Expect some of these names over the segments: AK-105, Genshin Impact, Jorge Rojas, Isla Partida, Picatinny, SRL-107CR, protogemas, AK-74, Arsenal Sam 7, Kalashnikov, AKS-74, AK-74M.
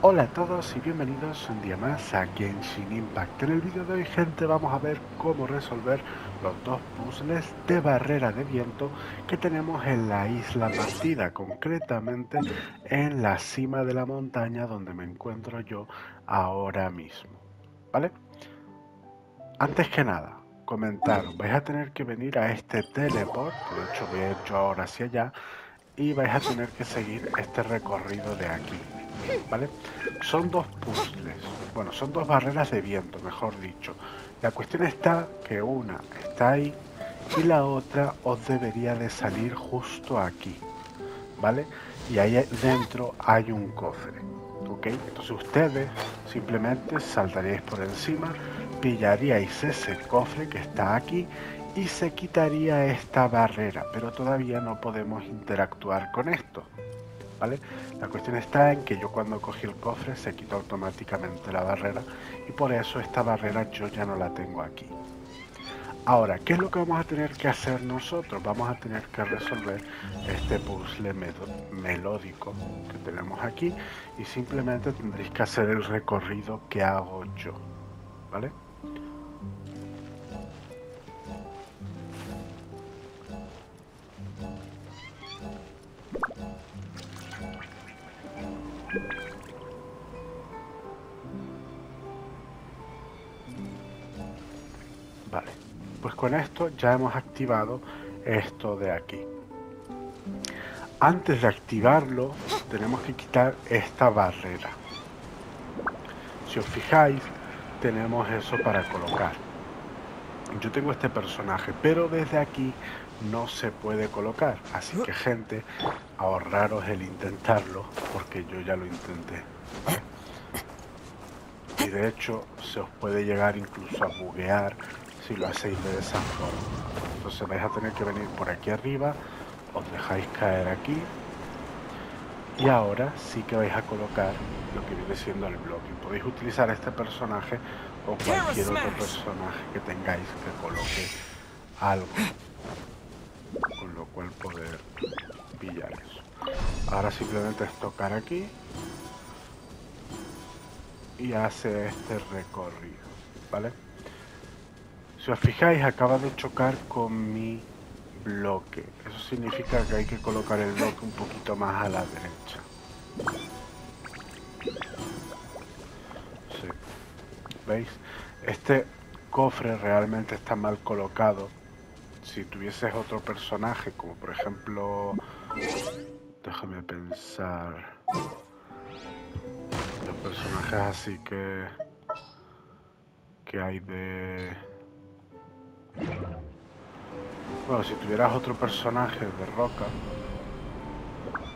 Hola a todos y bienvenidos un día más a Genshin Impact. En el vídeo de hoy, gente, vamos a ver cómo resolver los dos puzzles de barrera de viento que tenemos en la Isla Partida, concretamente en la cima de la montaña donde me encuentro yo ahora mismo, ¿vale? Antes que nada, comentaros, vais a tener que venir a este teleport, de hecho voy a ir yo ahora hacia allá, y vais a tener que seguir este recorrido de aquí, ¿vale? Son dos puzzles, bueno, son dos barreras de viento, mejor dicho. La cuestión está que una está ahí y la otra os debería de salir justo aquí, ¿vale? Y ahí dentro hay un cofre, ¿ok? Entonces ustedes simplemente saltaríais por encima, pillaríais ese cofre que está aquí y se quitaría esta barrera, pero todavía no podemos interactuar con esto, ¿vale? La cuestión está en que yo cuando cogí el cofre se quitó automáticamente la barrera y por eso esta barrera yo ya no la tengo aquí. Ahora, ¿qué es lo que vamos a tener que hacer nosotros? Vamos a tener que resolver este puzzle melódico que tenemos aquí y simplemente tendréis que hacer el recorrido que hago yo, ¿vale? Vale, pues con esto ya hemos activado esto de aquí. Antes de activarlo, tenemos que quitar esta barrera. Si os fijáis, tenemos eso para colocar. Yo tengo este personaje, pero desde aquí no se puede colocar. Así que, gente, ahorraros el intentarlo, porque yo ya lo intenté, ¿vale? Y de hecho, se os puede llegar incluso a buguear si lo hacéis de esa forma. Entonces vais a tener que venir por aquí arriba, os dejáis caer aquí y ahora sí que vais a colocar lo que viene siendo el bloque. Podéis utilizar este personaje o cualquier otro personaje que tengáis que coloque algo, con lo cual poder pillar eso. Ahora simplemente es tocar aquí y hace este recorrido, ¿vale? Si os fijáis, acaba de chocar con mi bloque. Eso significa que hay que colocar el bloque un poquito más a la derecha. Sí. ¿Veis? Este cofre realmente está mal colocado. Si tuvieses otro personaje, como por ejemplo... déjame pensar... los personajes así que hay de... bueno, si tuvieras otro personaje de roca,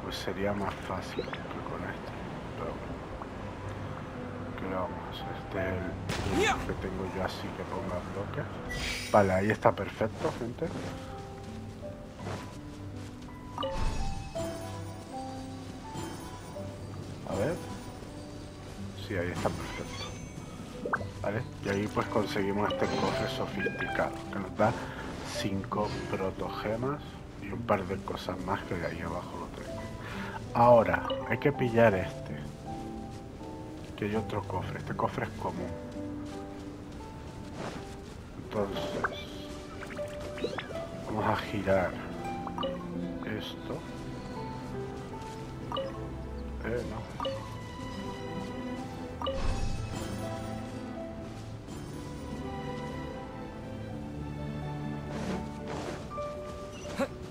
pues sería más fácil que con este. Pero bueno, ¿qué le vamos a hacer? Este es el que tengo yo así que ponga bloques. Vale, ahí está perfecto, gente. A ver. Sí, ahí está perfecto. Vale, y ahí pues conseguimos este cofre sofisticado que nos da 5 protogemas y un par de cosas más que de ahí abajo lo tengo. Ahora, hay que pillar este. Aquí hay otro cofre. Este cofre es común. Entonces, vamos a girar esto. No.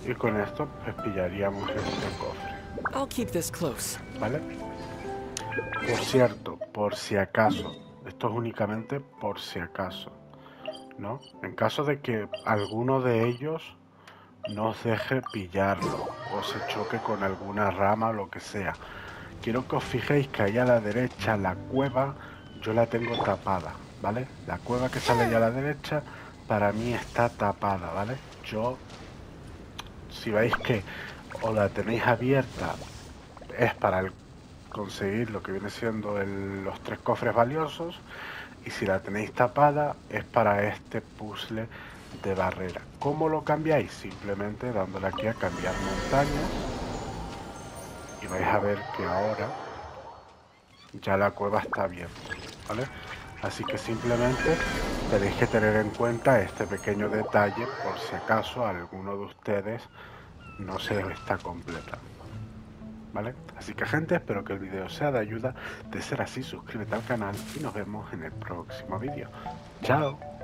Y con esto pues pillaríamos este cofre. I'll keep this close. ¿Vale? Por cierto, por si acaso, esto es únicamente por si acaso, ¿no? En caso de que alguno de ellos no os deje pillarlo o se choque con alguna rama o lo que sea, quiero que os fijéis que allá a la derecha la cueva yo la tengo tapada, ¿vale? La cueva que sale allá a la derecha para mí está tapada, ¿vale? Yo... si veis que o la tenéis abierta es para conseguir lo que viene siendo los 3 cofres valiosos, y si la tenéis tapada es para este puzzle de barrera. ¿Cómo lo cambiáis? Simplemente dándole aquí a cambiar montañas y vais a ver que ahora ya la cueva está abierta, ¿vale? Así que simplemente tenéis que tener en cuenta este pequeño detalle por si acaso alguno de ustedes no se está completando, ¿vale? Así que, gente, espero que el vídeo sea de ayuda. De ser así, suscríbete al canal y nos vemos en el próximo vídeo. ¡Chao!